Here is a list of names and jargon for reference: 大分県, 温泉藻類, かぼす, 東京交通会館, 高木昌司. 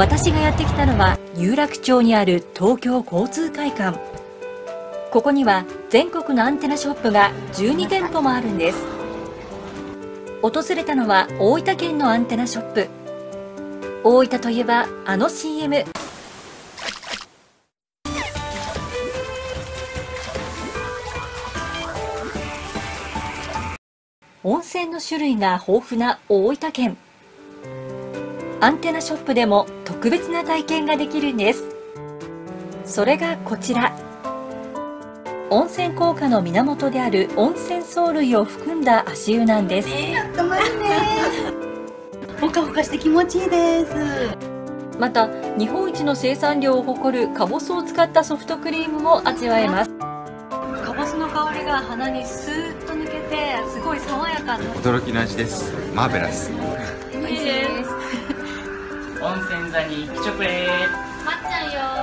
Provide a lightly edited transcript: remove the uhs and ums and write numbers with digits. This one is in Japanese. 私がやってきたのは有楽町にある東京交通会館。ここには全国のアンテナショップが12店舗もあるんです。訪れたのは大分県のアンテナショップ。大分といえばあの CM。温泉の種類が豊富な大分県。アンテナショップでも特別な体験ができるんです。それがこちら。温泉効果の源である温泉藻類を含んだ足湯なんです。温まるね。ほかほかして気持ちいいです。また、日本一の生産量を誇るかぼすを使ったソフトクリームも味わえます。かぼすの香りが鼻にスーッと抜けて、すごい爽やかな。驚きの味です。マーベラス。いいです。温泉座に一丁プレー。待っちゃうよ。